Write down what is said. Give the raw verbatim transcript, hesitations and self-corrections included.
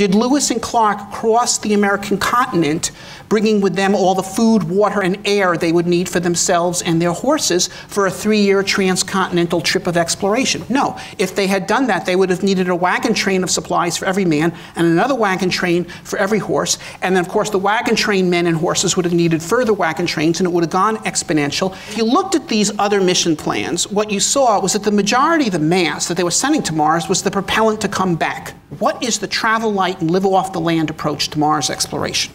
Did Lewis and Clark cross the American continent, bringing with them all the food, water, and air they would need for themselves and their horses for a three-year transcontinental trip of exploration? No. If they had done that, they would have needed a wagon train of supplies for every man and another wagon train for every horse. And then, of course, the wagon train men and horses would have needed further wagon trains, and it would have gone exponential. If you looked at these other mission plans, what you saw was that the majority of the mass that they were sending to Mars was the propellant to come back. What is the travel light and live off the land approach to Mars exploration?